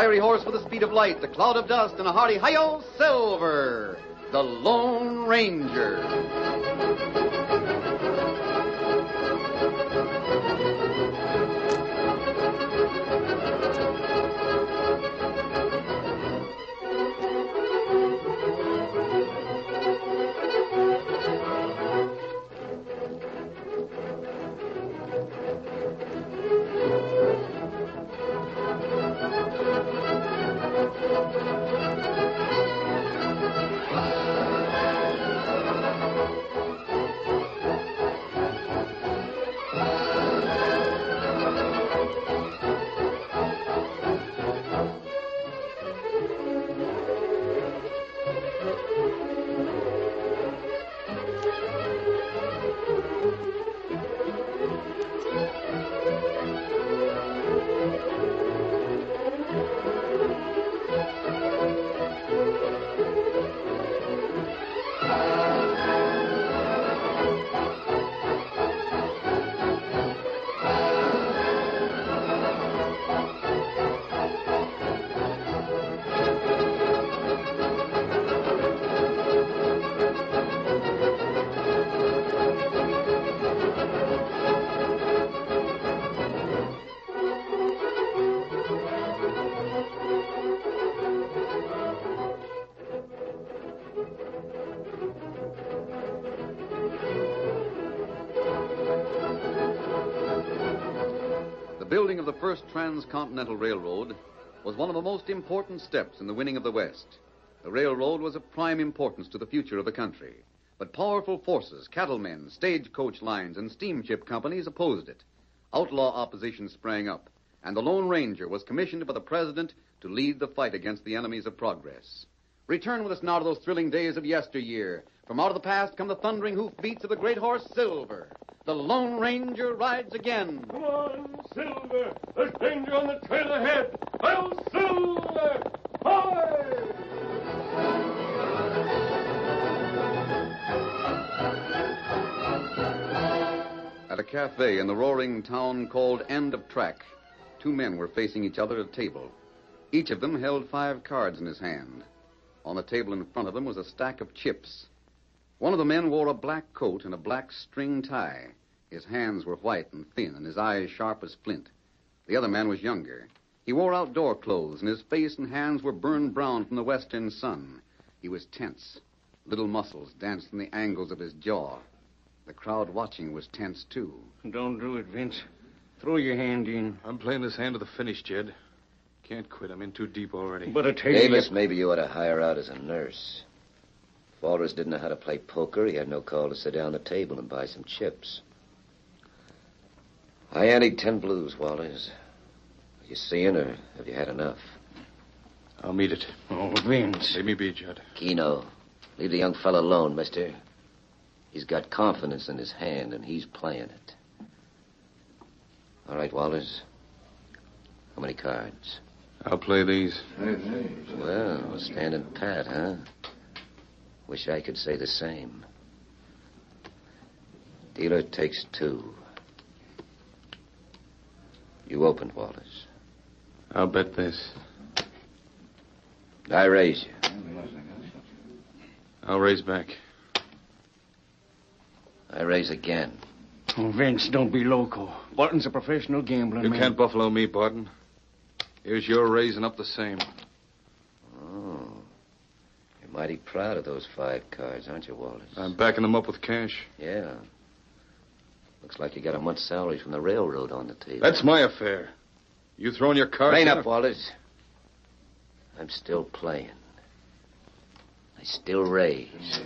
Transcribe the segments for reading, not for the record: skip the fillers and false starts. fiery horse with the speed of light, the cloud of dust, and a hearty hi-yo, Silver, the Lone Ranger. The building of the first Transcontinental Railroad was one of the most important steps in the winning of the West. The railroad was of prime importance to the future of the country, but powerful forces, cattlemen, stagecoach lines, and steamship companies opposed it. Outlaw opposition sprang up, and the Lone Ranger was commissioned by the president to lead the fight against the enemies of progress. Return with us now to those thrilling days of yesteryear. From out of the past come the thundering hoofbeats of the great horse Silver. The Lone Ranger rides again. Come on, Silver. There's danger on the trail ahead. Well, Silver, hi! At a cafe in the roaring town called End of Track, two men were facing each other at a table. Each of them held 5 cards in his hand. On the table in front of them was a stack of chips. One of the men wore a black coat and a black string tie. His hands were white and thin, and his eyes sharp as flint. The other man was younger. He wore outdoor clothes, and his face and hands were burned brown from the western sun. He was tense. Little muscles danced in the angles of his jaw. The crowd watching was tense, too. Don't do it, Vince. Throw your hand in. I'm playing this hand to the finish, Jed. Can't quit. I'm in too deep already. But Davis, maybe you ought to hire out as a nurse. Walters didn't know how to play poker. He had no call to sit down at the table and buy some chips. I anteed 10 blues, Walters. Are you seeing, or have you had enough? I'll meet it. Oh, Vince. Leave me be, Judd. Keno, leave the young fellow alone, mister. He's got confidence in his hand, and he's playing it. All right, Walters. How many cards? I'll play these. Well, standing pat, huh? Wish I could say the same. Dealer takes 2. You opened, Walters. I'll bet this. I raise you. I'll raise back. I raise again. Oh, Vince, don't be loco. Barton's a professional gambler, man. You can't buffalo me, Barton. Here's your raise and up the same. Mighty proud of those 5 cards, aren't you, Walters? I'm backing them up with cash. Yeah. Looks like you got a month's salary from the railroad on the table. That's my affair. You throwing your cards... Rain up, Walters. I'm still playing. I still raise.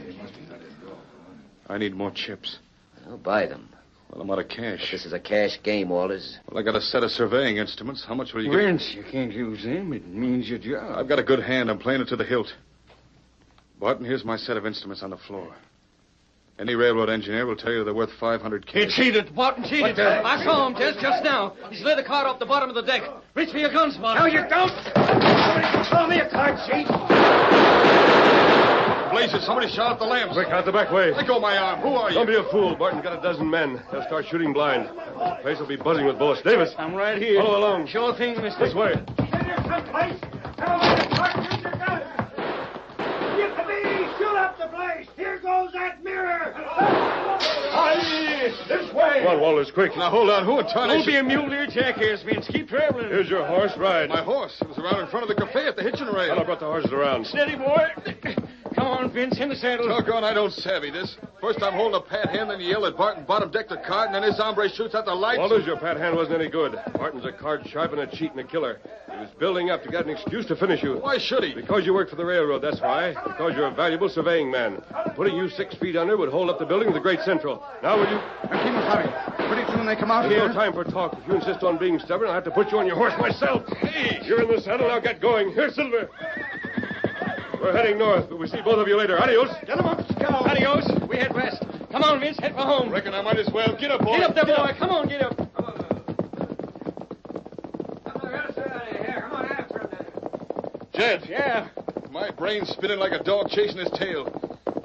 I need more chips. I'll buy them. Well, I'm out of cash. But this is a cash game, Walters. Well, I got a set of surveying instruments. How much will you get? Vince, you can't use them. It means your job. I've got a good hand. I'm playing it to the hilt. Barton, here's my set of instruments on the floor. Any railroad engineer will tell you they're worth 500 K. He cheated. Barton cheated. I saw him just now. He's laid a card off the bottom of the deck. Reach for your guns, Barton. No, you don't. Somebody throw me a card, cheat. Blazes, somebody shot out the lamps. Quick, out the back way. Let go of my arm. Who are you? Don't be a fool. Barton's got a dozen men. They'll start shooting blind. This place will be buzzing with bullets. Davis. I'm right here. Follow along. Sure thing, mister. This way. this place. Everybody, Parkland, you got it. Yippee, shoot up the place. Here goes that mirror. Aye, this way. Well, Wallace, quick. Now, hold on. Who a ton? Don't be a mule deer jackass, man. Just keep traveling. Here's your horse. Ride. My horse? It was around in front of the cafe at the hitching rail. Well, I brought the horses around. Steady, boy. Come on, Vince, in the saddle. Doggone, I don't savvy this. First I'm holding a pat hand, then you yell at Barton, bottom deck the cart, and then this hombre shoots out the lights. Walters, your pat hand wasn't any good. Barton's a card sharp and a cheat and a killer. He was building up to get an excuse to finish you. Why should he? Because you work for the railroad, that's why. Because you're a valuable surveying man. Putting you 6 feet under would hold up the building of the Great Central. Now will you... Kemo Sabe, pretty soon they come out here. There's no time for talk. If you insist on being stubborn, I'll have to put you on your horse myself. Hey, you're in the saddle, now get going. Here, Silver. We're heading north, but we'll see both of you later. Adios. Get him up. Come on. Adios. We head west. Come on, Vince. Head for home. Reckon I might as well. Get up, boy. Get up there, boy. Come on, get up. Come on, here. Come on after him. Jed. Yeah? My brain's spinning like a dog chasing his tail.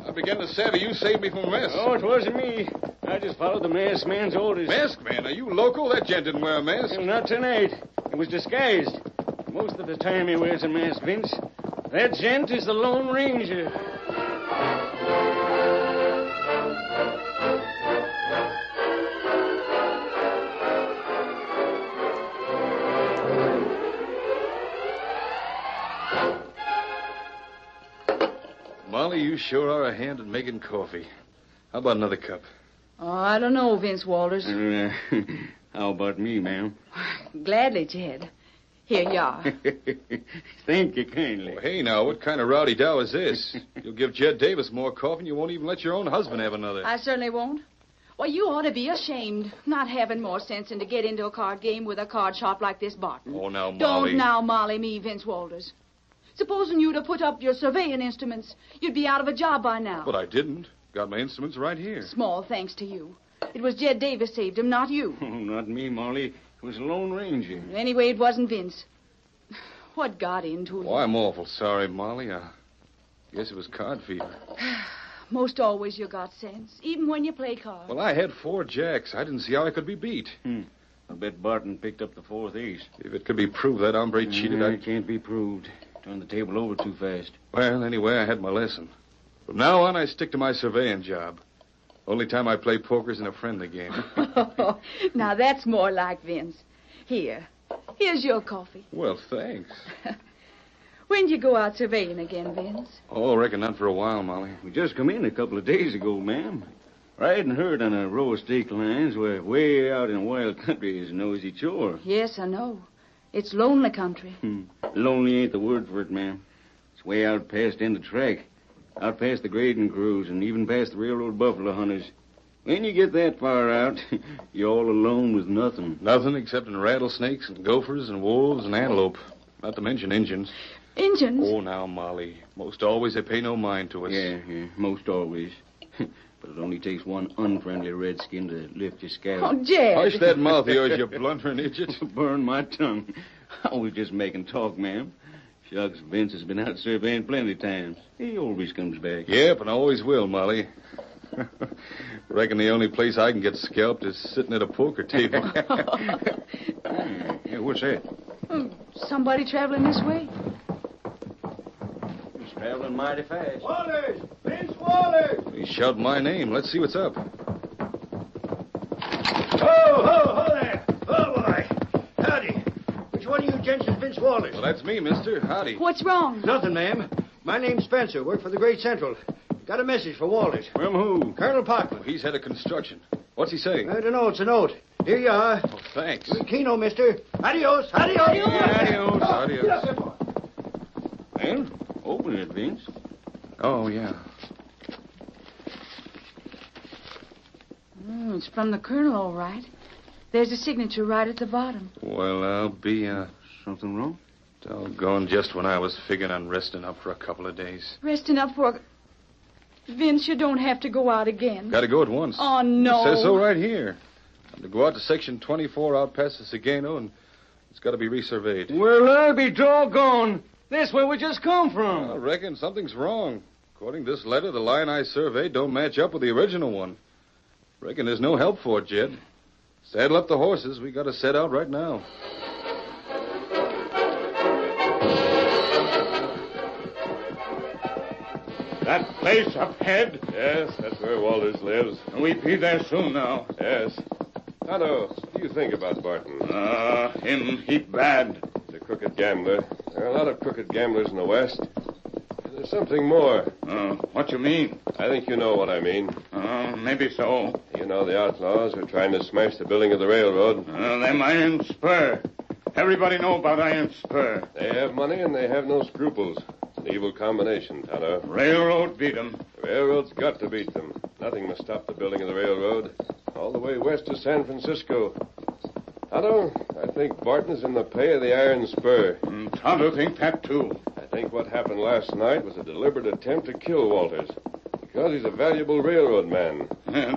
I began to savvy you saved me from a mess. Oh, it wasn't me. I just followed the masked man's orders. Masked man? Are you local? That gent didn't wear a mask. Well, not tonight. It was disguised. Most of the time he wears a mask, Vince. That gent is the Lone Ranger. Molly, you sure are a hand at making coffee. How about another cup? Oh, I don't know, Vince Walters. How about me, ma'am? Gladly, Jed. Here you are. Thank you kindly. Oh, hey, now, what kind of rowdy dow is this? You'll give Jed Davis more coffee and you won't even let your own husband have another. I certainly won't. Well, you ought to be ashamed not having more sense than to get into a card game with a card shop like this Barton. Oh, now, Molly. Don't now, Molly, me, Vince Walters. Supposing you'd have put up your surveying instruments, you'd be out of a job by now. But I didn't. Got my instruments right here. Small thanks to you. It was Jed Davis saved him, not you. Oh, not me, Molly. It was a Lone Ranger. Anyway, it wasn't Vince. What got into you? Oh, I'm awful sorry, Molly. I guess it was card fever. Most always you got sense, even when you play cards. Well, I had 4 jacks. I didn't see how I could be beat. I bet Barton picked up the 4th ace. If it could be proved that hombre cheated, It can't be proved. Turned the table over too fast. Well, anyway, I had my lesson. From now on, I stick to my surveying job. Only time I play poker's in a friendly game. Now, that's more like Vince. Here's your coffee. Well, thanks. When do you go out surveying again, Vince? Oh, I reckon not for a while, Molly. We just come in a couple of days ago, ma'am. Riding herd on a row of stake lines. We're way out in a wild country is a noisy chore. Yes, I know. It's lonely country. Lonely ain't the word for it, ma'am. It's way out past end of track. Out past the grading crews and even past the railroad buffalo hunters. When you get that far out, you're all alone with nothing. Nothing except in rattlesnakes and gophers and wolves and antelope. Not to mention Injuns. Injuns? Oh, now, Molly. Most always they pay no mind to us. Yeah, most always. But it only takes one unfriendly redskin to lift your scalp. Oh, Jed. Hush that mouth of yours, you blundering idiot. Burn my tongue. I was just making talk, ma'am. Shucks, Vince has been out surveying plenty of times. He always comes back. Yep, and always will, Molly. Reckon the only place I can get scalped is sitting at a poker table. Hey, what's that? Somebody traveling this way. He's traveling mighty fast. Walters! Vince Walters! He shouted my name. Let's see what's up. Ho, ho, ho there! Oh, boy! Howdy. Which one of you gents is Vince Walters? Well, that's me, mister. Howdy. What's wrong? Nothing, ma'am. My name's Spencer. Work for the Great Central. Got a message for Walters. From who? Colonel Parkland. Oh, he's head of construction. What's he saying? I don't know. It's a note. Here you are. Oh, thanks. Keno, mister. Adios. Adios. Adios. Adios. Oh, adios. Well, open it, Vince. Oh, yeah. It's from the Colonel, all right. There's a signature right at the bottom. Well, I'll be, Something wrong? Doggone, just when I was figuring on resting up for a couple of days. Resting up for... Vince, you don't have to go out again. Gotta go at once. Oh, no. It says so right here. I'm to go out to Section 24 out past the Segundo, and it's got to be resurveyed. Well, I'll be doggone. That's where we just come from. Well, I reckon something's wrong. According to this letter, the line I surveyed don't match up with the original one. Reckon there's no help for it, Jed. Saddle up the horses. We got to set out right now. That place up ahead? Yes, that's where Walters lives. And we'd be there soon now. Yes. Tonto, what do you think about Barton? Him heap bad. He's a crooked gambler. There are a lot of crooked gamblers in the West. There's something more. What you mean? I think you know what I mean. Maybe so. You know the outlaws are trying to smash the building of the railroad. Them Iron Spur. Everybody know about Iron Spur. They have money and they have no scruples. It's an evil combination, Tonto. Railroad beat them. The railroad's got to beat them. Nothing must stop the building of the railroad. All the way west to San Francisco. Tonto, I think Barton's in the pay of the Iron Spur. Tonto think that, too. I think what happened last night was a deliberate attempt to kill Walters. Because he's a valuable railroad man.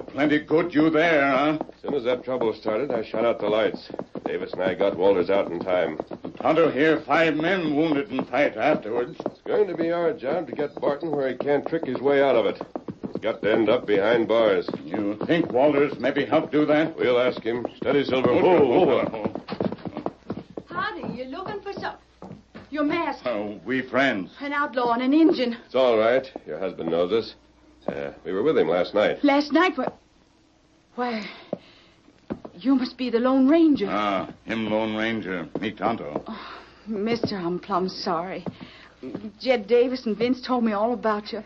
Plenty good you there, huh? As soon as that trouble started, I shot out the lights. Davis and I got Walters out in time. Tonto here, 5 men wounded in fight afterwards. It's going to be our job to get Barton where he can't trick his way out of it. He's got to end up behind bars. You think Walters maybe helped do that? We'll ask him. Steady, Silver. Oh. Party, you're looking for some... Your mask. Oh, we friends. An outlaw and an Indian. It's all right. Your husband knows us. We were with him last night. Last night? Why, you must be the Lone Ranger. Him Lone Ranger. Me Tonto. Oh, mister, I'm plumb sorry. Jed Davis and Vince told me all about you.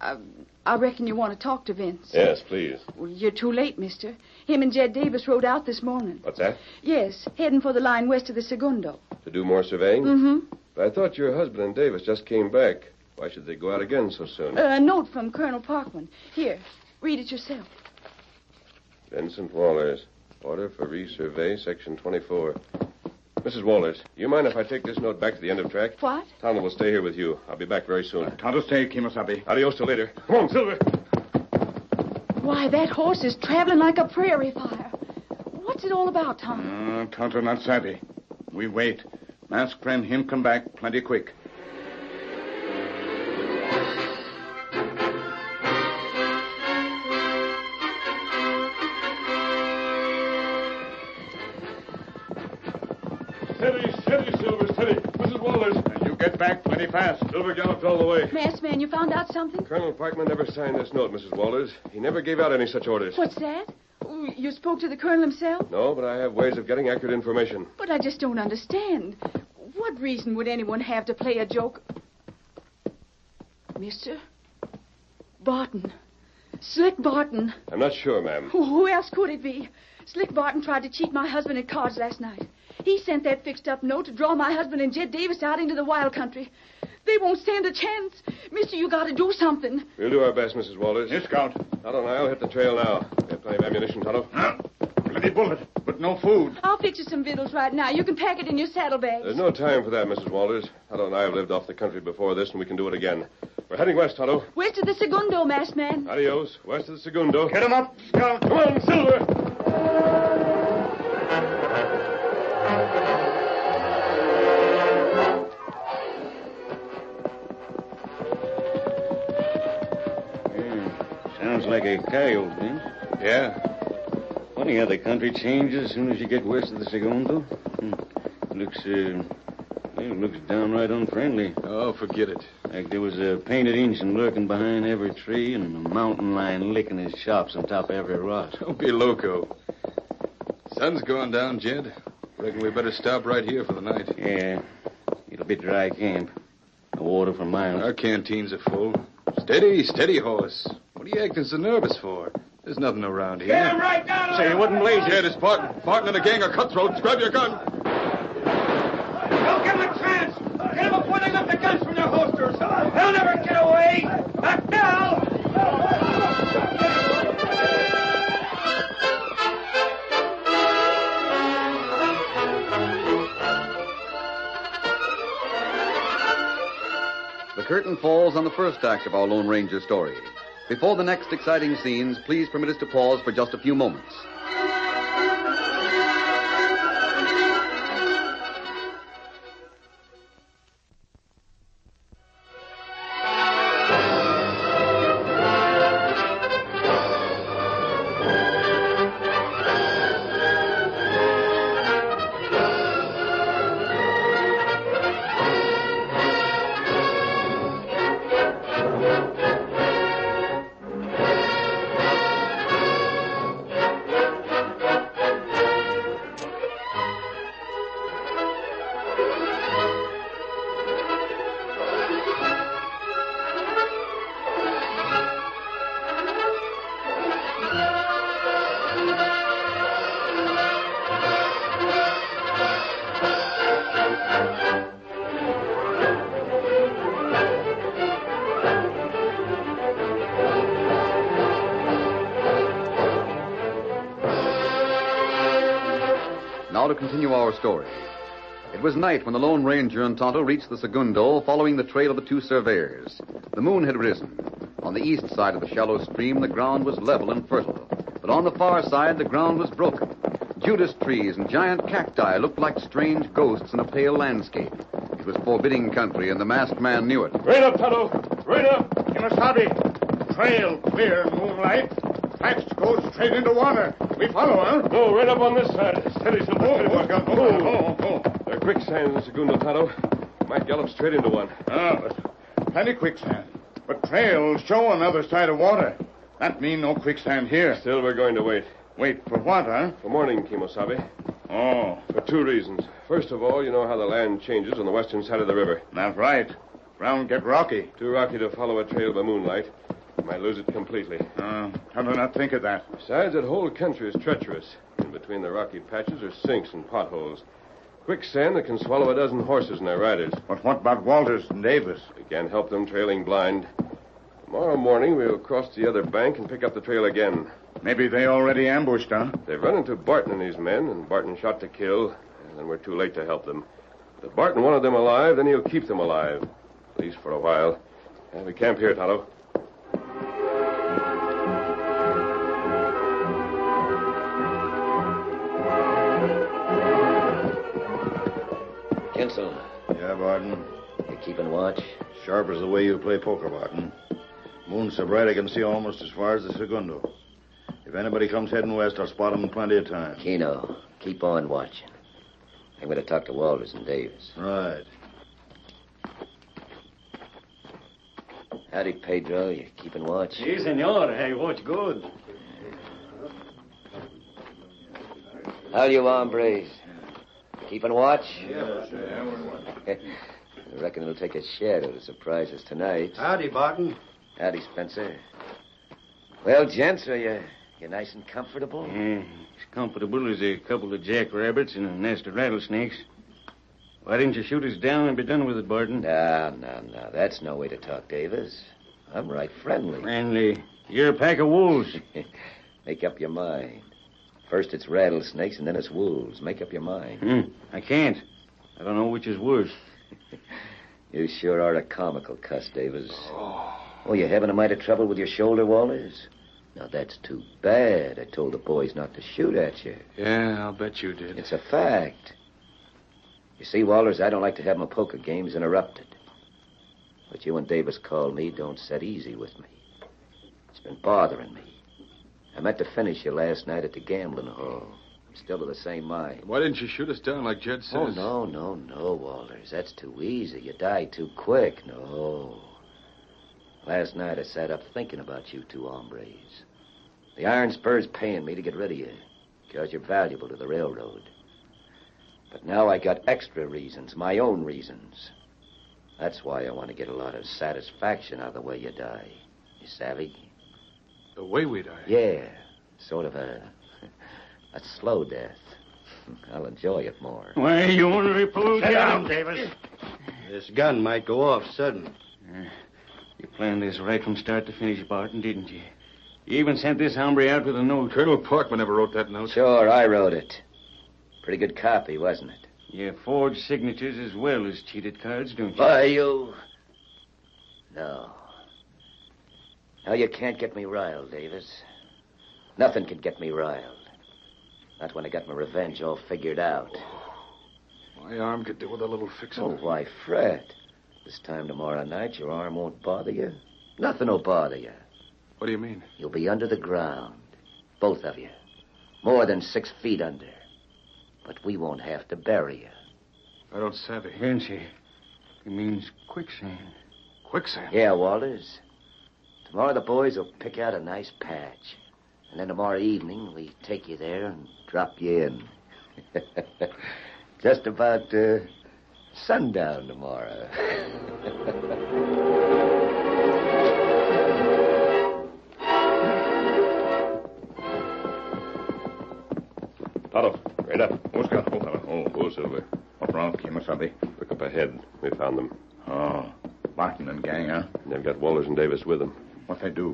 I reckon you want to talk to Vince. Yes, please. Well, you're too late, mister. Him and Jed Davis rode out this morning. What's that? Yes, heading for the line west of the Segundo. To do more surveying? Mm-hmm. But I thought your husband and Davis just came back. Why should they go out again so soon? A note from Colonel Parkland. Here, read it yourself. Vincent Walters, order for resurvey, section 24. Mrs. Walters, do you mind if I take this note back to the end of track? What? Tonto will stay here with you. I'll be back very soon. Tonto, stay, Kemo Sabe. Adios till later. Come on, Silver. Why, that horse is traveling like a prairie fire. What's it all about, Tonto? Tonto not savvy. We wait. Mask friend him come back plenty quick. Plenty fast. Silver galloped all the way. Masked man, you found out something? Colonel Parkman never signed this note, Mrs. Walters. He never gave out any such orders. What's that? You spoke to the colonel himself? No, but I have ways of getting accurate information. But I just don't understand. What reason would anyone have to play a joke? Mister? Barton. Slick Barton. I'm not sure, ma'am. Who else could it be? Slick Barton tried to cheat my husband at cards last night. He sent that fixed-up note to draw my husband and Jed Davis out into the wild country. They won't stand a chance. Mister, you got to do something. We'll do our best, Mrs. Walters. Yes, Scout. Tonto and I'll hit the trail now. We have plenty of ammunition, Tonto. Plenty bullet, but no food. I'll fix you some victuals right now. You can pack it in your saddlebags. There's no time for that, Mrs. Walters. Tonto and I have lived off the country before this, and we can do it again. We're heading west, Tonto. West of the Segundo, masked man. Adios. West of the Segundo. Get him up, Scout. Come on, Silver. Like a coyote, Vince. Yeah. Funny how the country changes as soon as you get west of the Segundo. Looks downright unfriendly. Oh, forget it. Like there was a painted Injun lurking behind every tree and a mountain lion licking his chops on top of every rock. Don't be loco. Sun's going down, Jed. Reckon we better stop right here for the night. Yeah. It'll be dry camp. No water for miles. Our canteens are full. Steady, horse. What are you acting so nervous for? There's nothing around here. Get him right down! Say, you wouldn't blaze it. It's Barton and the gang are cutthroats. Grab your gun. Don't give them a chance. Get them before they lift the guns from their holsters. They'll never get away. Not now. The curtain falls on the first act of our Lone Ranger story. Before the next exciting scenes, please permit us to pause for just a few moments. Now to continue our story. It was night when the Lone Ranger and Tonto reached the Segundo, following the trail of the two surveyors. The moon had risen. On the east side of the shallow stream, the ground was level and fertile. But on the far side, the ground was broken. Judas trees and giant cacti looked like strange ghosts in a pale landscape. It was forbidding country, and the masked man knew it. Right up, Tonto! Right up! Kemo Sabe! Trail clear in moonlight. Tracks go straight into water. We follow, huh? No, right up on this side. Steady, Silver. Go. There are quicksands in the Segundo, Tonto. Might gallop straight into one. But plenty quicksand. But trails show on the other side of water. That means no quicksand here. Still, we're going to wait. Wait for what, huh? For morning, Kemo Sabe. Oh. For two reasons. First of all, you know how the land changes on the western side of the river. That's right. Ground get rocky. Too rocky to follow a trail by moonlight. Might lose it completely. How do not think of that? Besides, that whole country is treacherous. In between the rocky patches are sinks and potholes. Quicksand that can swallow a dozen horses and their riders. But what about Walters and Davis? We can't help them trailing blind. Tomorrow morning, we'll cross the other bank and pick up the trail again. Maybe they already ambushed, huh? They've run into Barton and his men, and Barton shot to kill, and then we're too late to help them. If Barton wanted them alive, then he'll keep them alive. At least for a while. And we camp here, Tonto. Kenson. Yeah, Barton? You keeping watch? Sharp as the way you play poker, Barton. Moon so bright I can see almost as far as the Segundo. If anybody comes heading west, I'll spot them in plenty of time. Keno, keep on watching. I'm going to talk to Walters and Davis. Right. Howdy, Pedro. You keeping watch? Si, senor. I watch good. How do you hombres? Keeping watch? Yes, sir. I reckon it'll take a shadow to surprise us tonight. Howdy, Barton. Howdy, Spencer. Well, gents, are you nice and comfortable? Yeah, as comfortable as a couple of jackrabbits and a nest of rattlesnakes. Why didn't you shoot us down and be done with it, Barton? No. That's no way to talk, Davis. I'm right friendly. Friendly? You're a pack of wolves. Make up your mind. First it's rattlesnakes and then it's wolves. Make up your mind. I can't. I don't know which is worse. You sure are a comical cuss, Davis. Oh, you're having a mite of trouble with your shoulder, Walters? Now, that's too bad. I told the boys not to shoot at you. Yeah, I'll bet you did. It's a fact. You see, Walters, I don't like to have my poker games interrupted. What you and Davis call me don't set easy with me. It's been bothering me. I meant to finish you last night at the gambling hall. I'm still of the same mind. Why didn't you shoot us down like Jed says? Oh, no, Walters. That's too easy. You die too quick. No. Last night I sat up thinking about you two hombres. The Iron Spur's paying me to get rid of you, because you're valuable to the railroad. But now I got extra reasons, my own reasons. That's why I want to get a lot of satisfaction out of the way you die. You savvy? The way we die? Yeah, sort of a slow death. I'll enjoy it more. Why, you ornery fool? Sit down, Davis. This gun might go off sudden. You planned this right from start to finish, Barton, didn't you? You even sent this hombre out with a note. Colonel Parkland never wrote that note. Sure, I wrote it. Pretty good copy, wasn't it? You forged signatures as well as cheated cards, don't you? Why, you... No. Now, you can't get me riled, Davis. Nothing can get me riled. Not when I got my revenge all figured out. Oh, my arm could do with a little fixing. Oh, why, Fred... This time tomorrow night, your arm won't bother you. Nothing will bother you. What do you mean? You'll be under the ground. Both of you. More than 6 feet under. But we won't have to bury you. I don't savvy. Vinci, it means quicksand. Quicksand? Yeah, Walters. Tomorrow the boys will pick out a nice patch. And then tomorrow evening, we take you there and drop you in. Just about, sundown tomorrow. Tonto, right up. Who's got both of them? Oh, Silver. What's wrong, Kemo Sabe? Look up ahead. We found them. Oh, Barton and gang, huh? And they've got Walters and Davis with them. What they do?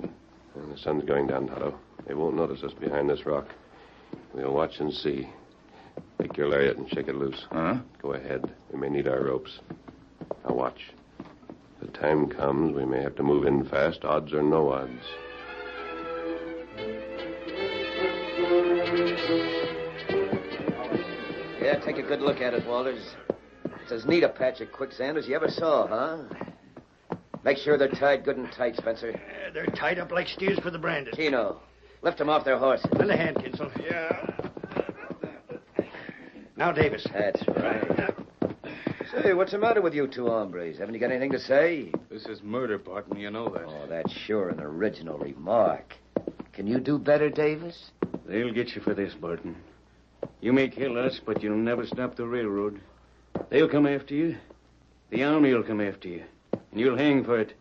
Well, the sun's going down, Tonto. They won't notice us behind this rock. We'll watch and see. Take your lariat and shake it loose. Huh? Go ahead. We may need our ropes. Now watch. The time comes, we may have to move in fast, odds or no odds. Yeah, take a good look at it, Walters. It's as neat a patch of quicksand as you ever saw, huh? Make sure they're tied good and tight, Spencer. They're tied up like steers for the brandies. Keno, lift them off their horses. Lend a hand, Kinsel. Yeah. Now, Davis. That's right. Say, what's the matter with you two hombres? Haven't you got anything to say? This is murder, Barton. You know that. Oh, that's sure an original remark. Can you do better, Davis? They'll get you for this, Barton. You may kill us, but you'll never stop the railroad. They'll come after you. The army will come after you. And you'll hang for it.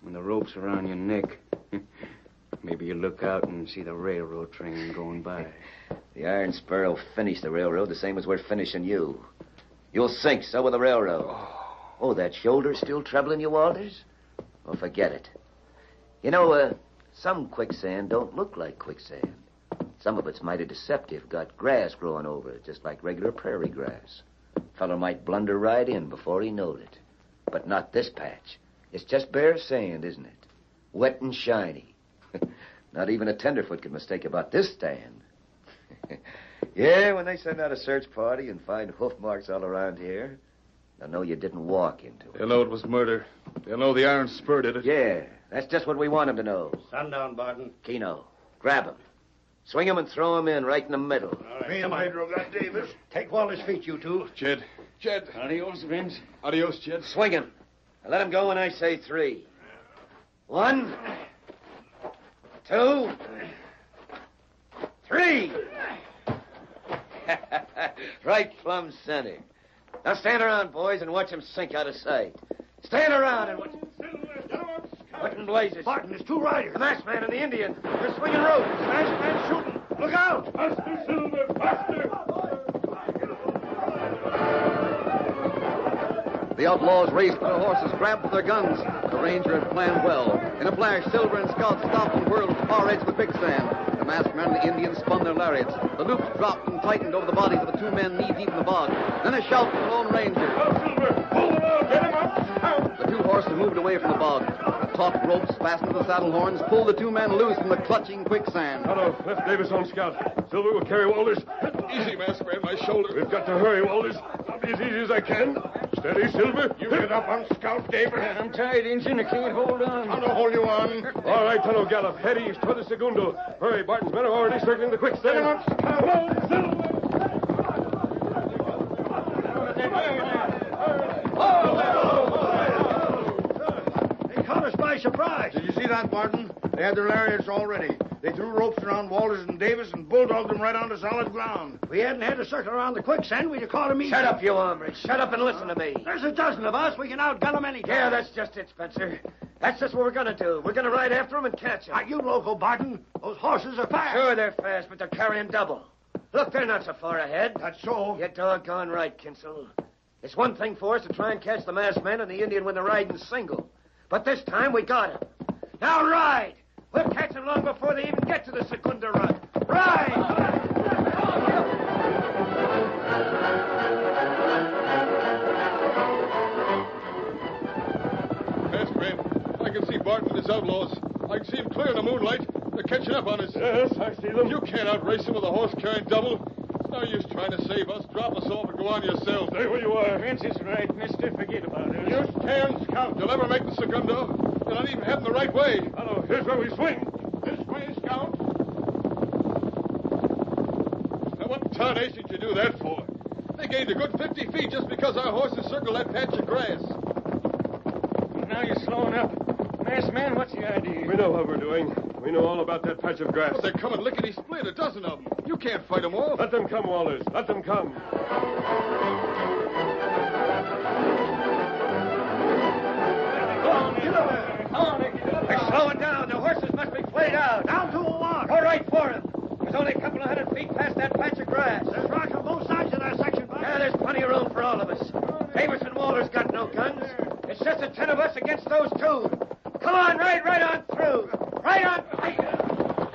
When the rope's around your neck, maybe you look out and see the railroad train going by. The Iron Spur will finish the railroad the same as we're finishing you. You'll sink, so will the railroad. Oh, that shoulder's still troubling you, Walters? Well, forget it. You know, some quicksand don't look like quicksand. Some of it's mighty deceptive, got grass growing over it, just like regular prairie grass. Fellow might blunder right in before he knowed it. But not this patch. It's just bare sand, isn't it? Wet and shiny. Not even a tenderfoot could mistake about this stand. Yeah, when they send out a search party and find hoof marks all around here, they'll know you didn't walk into it. They'll know it was murder. They'll know the Iron Spur did it. Yeah, that's just what we want them to know. Sundown, Barton. Keno, grab him. Swing him and throw him in right in the middle. All right, come on. Pedro got Davis. Take Walter's feet, you two. Jed. Adios, Vince. Adios, Jed. Swing him. Now let him go when I say three. 1, 2, 3. Right plumb center. Now stand around, boys, and watch him sink out of sight. Stand around and watch him. What in blazes? Barton, there's two riders. The masked man and the Indian. They're swinging ropes. The masked man's shooting. Look out! Faster, Silver! Faster! The outlaws raced for their horses, grabbed for their guns. The ranger had planned well. In a flash, Silver and Scout stopped and whirled to far edge of the quicksand. The masked man and the Indian spun their lariats. The loops dropped and tightened over the bodies of the two men knee-deep in the bog. Then a shout from the Lone Ranger. Go, Silver! Pull them out! Get him out! The two horses moved away from the bog. The taut ropes fastened to the saddle horns pulled the two men loose from the clutching quicksand. Tonto, left Davis on scout. Silver will carry Walters. Easy, masked man, my shoulder. We've got to hurry, Walters. I'll be as easy as I can. Steady, Silver. You get up on scout, Davis. I'm tired, Injun. I can't hold on. Tonto, hold you on. All right, Tonto, gallop. Head east toward the Segundo. Hurry, Barton's men are already circling the quicksand. Come on, Silver! They caught us by surprise. Did you see that, Barton? They had their lariats already. They threw ropes around Walters and Davis and bulldogged them right onto solid ground. If we hadn't had to circle around the quicksand, we'd have caught them easy. Shut up, you hombres. Shut up and listen to me. There's a dozen of us. We can outgun them any time. Yeah, that's just it, Spencer. That's just what we're going to do. We're going to ride after them and catch them. Are you loco, Barton? Those horses are fast. Sure, they're fast, but they're carrying double. Look, they're not so far ahead. That's so. You're doggone right, Kinsel. It's one thing for us to try and catch the masked man and the Indian when they're riding single. But this time, we got him. Now ride! We'll catch them long before they even get to the Secunda run. Ride! Masked man, I can see Barton and his outlaws. I can see him clear in the moonlight. They're catching up on us. Yes, I see them. You can't outrace them with a horse carrying double. It's no use trying to save us. Drop us off and go on yourselves. Stay where you are. Vince is right, mister. Forget about it. You stand, Scout. You'll never make the Segundo. You're not even heading the right way. Hello, here's where we swing. This way, Scout. Now, what tarnation did you do that for? They gained a good 50 feet just because our horses circled that patch of grass. Now you're slowing up. Masked man, what's the idea? We know what we're doing. We know all about that patch of grass. But they're coming lickety-split, a dozen of them. You can't fight them all. Let them come, Walters. Let them come. They're slowing down. The horses must be played out. Down to a walk. Go right for them. There's only a couple of 100 feet past that patch of grass. There's rocks on both sides of our section, Bob. Yeah, there's plenty of room for all of us. Davis and Walters got no guns. It's just the 10 of us against those two. Come on, ride right on through. Right on.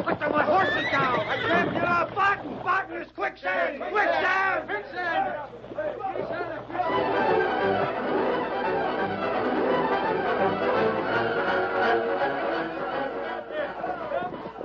Put the horses down. I grabbed you out. Barton, there's quicksand. Quicksand! Quicksand!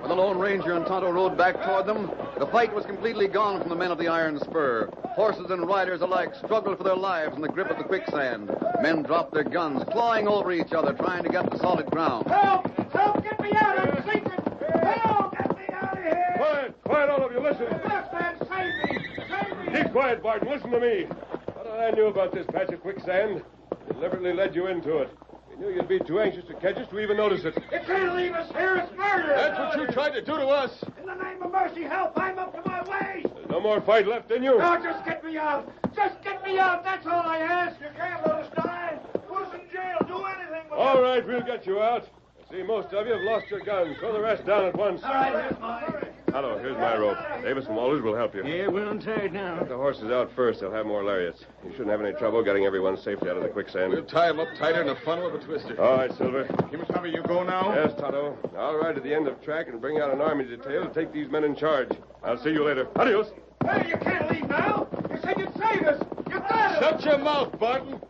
When the Lone Ranger and Tonto rode back toward them, the fight was completely gone from the men of the Iron Spur. Horses and riders alike struggled for their lives in the grip of the quicksand. Men dropped their guns, clawing over each other, trying to get to solid ground. Help! Help! Get me out! I'm sleeping! Help! Get me out of here! Quiet! Quiet, all of you. Listen. Quicksand, save me! Save me! Keep quiet, Barton. Listen to me. What did I knew about this patch of quicksand? Deliberately led you into it. We knew you'd be too anxious to catch us to even notice it. You can't leave us here. It's murder! That's what you tried to do to us. In the name of mercy, help! I'm up to my waist! There's no more fight left in you. No, just get me out. Just get me out. That's all I ask. You can't let us die. Put us in jail. Do anything with all you. Right, we'll get you out. I see most of you have lost your guns. Throw the rest down at once. All right, here's mine. Hello, here's my rope. Davis and Walters will help you. Yeah, we're untied now. Get the horses out first. They'll have more lariats. You shouldn't have any trouble getting everyone safely out of the quicksand. We'll tie them up tighter in a funnel of a twister. All right, Silver. Kemo Sabe, you go now? Yes, Tonto. I'll ride to the end of track and bring out an army detail to take these men in charge. I'll see you later. Adios. Hey, you can't leave now. You said you'd save us. You got it. Shut your mouth, Barton.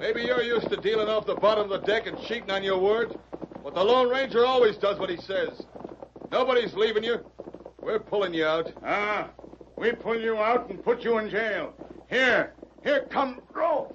Maybe you're used to dealing off the bottom of the deck and cheating on your words, but the Lone Ranger always does what he says. Nobody's leaving you. We're pulling you out. Ah, we pull you out and put you in jail. Here come roll.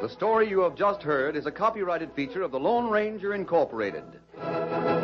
The story you have just heard is a copyrighted feature of the Lone Ranger Incorporated.